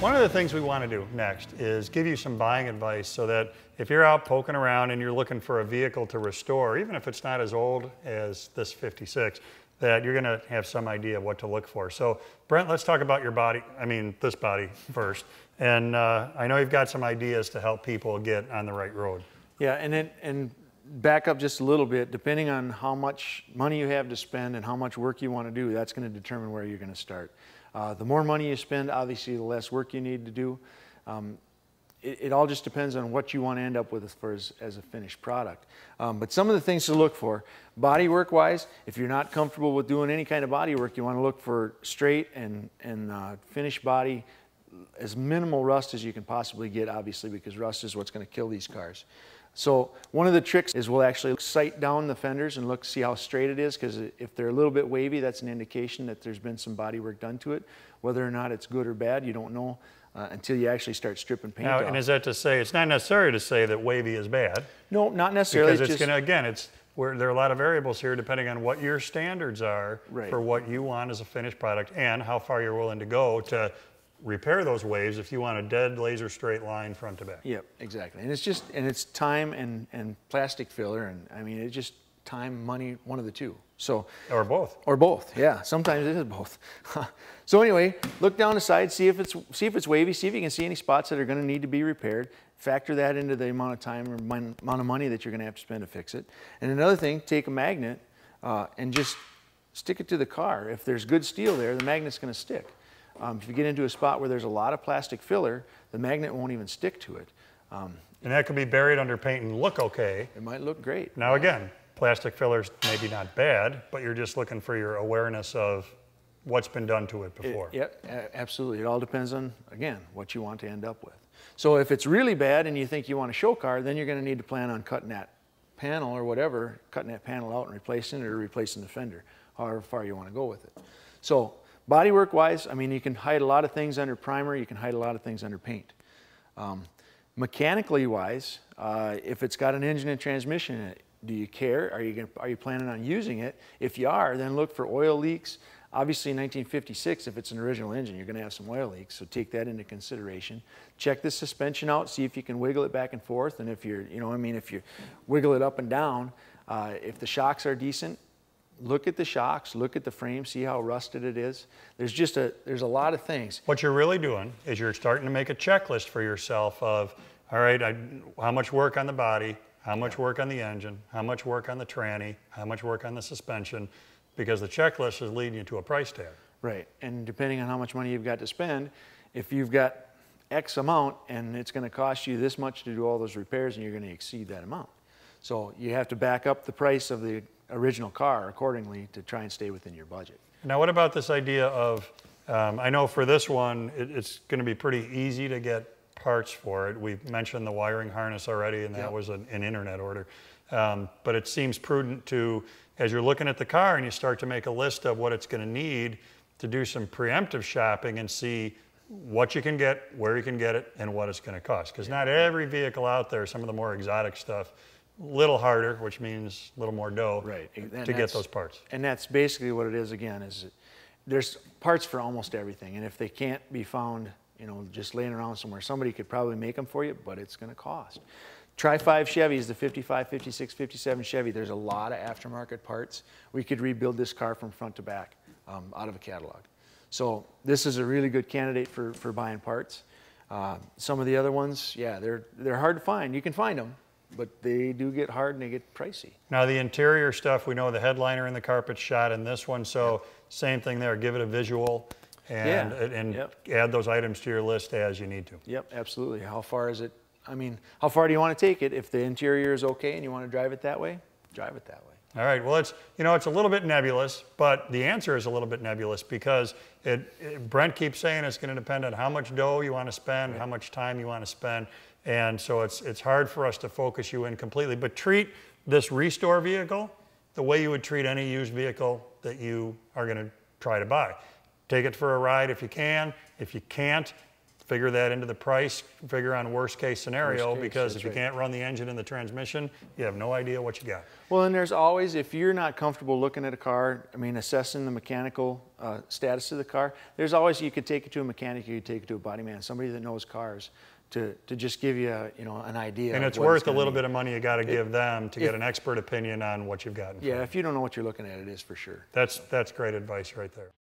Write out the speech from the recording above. One of the things we want to do next is give you some buying advice so that if you're out poking around and you're looking for a vehicle to restore, even if it's not as old as this 56, that you're going to have some idea what to look for. So Brent, let's talk about your body, this body first. And I know you've got some ideas to help people get on the right road. Yeah, and back up just a little bit, depending on how much money you have to spend and how much work you want to do, that's going to determine where you're going to start. The more money you spend, obviously, the less work you need to do. It all just depends on what you want to end up with as a finished product. But some of the things to look for, body work-wise, if you're not comfortable with doing any kind of body work, you want to look for straight and finished body, as minimal rust as you can possibly get, obviously, because rust is what's going to kill these cars. So one of the tricks is we'll actually sight down the fenders and see how straight it is, because if they're a little bit wavy, that's an indication that there's been some body work done to it. Whether or not it's good or bad, you don't know until you actually start stripping paint off. And is that to say, it's not necessary to say that wavy is bad? No, not necessarily. Because it's gonna, again, there are a lot of variables here depending on what your standards are for what you want as a finished product and how far you're willing to go to repair those waves if you want a dead laser straight line front to back. Yep, exactly. And it's just, and it's time and plastic filler, and I mean, it's just time, money, one of the two. So. Or both. Or both, yeah. Sometimes it is both. So anyway, look down the side, see if it's wavy, see if you can see any spots that are going to need to be repaired. Factor that into the amount of time or amount of money that you're going to have to spend to fix it. And another thing, take a magnet and just stick it to the car. If there's good steel there, the magnet's going to stick. If you get into a spot where there's a lot of plastic filler, the magnet won't even stick to it. And that could be buried under paint and look okay. It might look great. Now again, plastic filler's maybe not bad, but you're just looking for your awareness of what's been done to it before. Yep, absolutely. It all depends on, again, what you want to end up with. So if it's really bad and you think you want a show car, then you're going to need to plan on cutting that panel or whatever, cutting that panel out and replacing it, or replacing the fender, however far you want to go with it. So. Bodywork wise, I mean, you can hide a lot of things under primer, you can hide a lot of things under paint. Mechanically wise, if it's got an engine and transmission in it, do you care? Are you planning on using it? If you are, then look for oil leaks. Obviously, in 1956, if it's an original engine, you're going to have some oil leaks, so take that into consideration. Check the suspension out, see if you can wiggle it back and forth, and if you're, if you wiggle it up and down, if the shocks are decent, look at the shocks, look at the frame, see how rusted it is. There's a lot of things. What you're really doing is you're starting to make a checklist for yourself of, all right, how much work on the body, how much work on the engine, how much work on the tranny, how much work on the suspension, because the checklist is leading you to a price tag. Right, and depending on how much money you've got to spend, if you've got X amount and it's going to cost you this much to do all those repairs, and you're going to exceed that amount. So you have to back up the price of the original car accordingly to try and stay within your budget. Now what about this idea of, I know for this one, it's going to be pretty easy to get parts for it. We've mentioned the wiring harness already, and that was an internet order. But it seems prudent to, as you're looking at the car and you start to make a list of what it's going to need, to do some preemptive shopping and see what you can get, where you can get it, and what it's going to cost. Because not every vehicle out there, some of the more exotic stuff, little harder, which means a little more dough to get those parts. And that's basically what it is again, is there's parts for almost everything. And if they can't be found, just laying around somewhere, somebody could probably make them for you, but it's going to cost. Try five Chevys, the 55, 56, 57 Chevy. There's a lot of aftermarket parts. We could rebuild this car from front to back out of a catalog. So this is a really good candidate for buying parts. Some of the other ones, they're hard to find. You can find them, but they do get hard and they get pricey. Now the interior stuff, we know the headliner and the carpet's shot in this one, so same thing there, give it a visual and add those items to your list as you need to. Yep, absolutely. How far is it? I mean, how far do you want to take it? If the interior is okay and you want to drive it that way, drive it that way. All right, well, it's, it's a little bit nebulous, but the answer is a little bit nebulous because Brent keeps saying it's going to depend on how much dough you want to spend, how much time you want to spend, and so it's hard for us to focus you in completely, but treat this restore vehicle the way you would treat any used vehicle that you are going to try to buy. Take it for a ride if you can. If you can't, Figure that into the price, figure on worst case scenario, because if you can't run the engine and the transmission, you have no idea what you got. Well, and there's always, if you're not comfortable looking at a car, I mean, assessing the mechanical status of the car, there's always, you could take it to a mechanic, you could take it to a body man, somebody that knows cars, to just give you, you know, an idea. And it's worth a little bit of money you got to give them to get an expert opinion on what you've gotten. Yeah, if you don't know what you're looking at, it is for sure. That's great advice right there.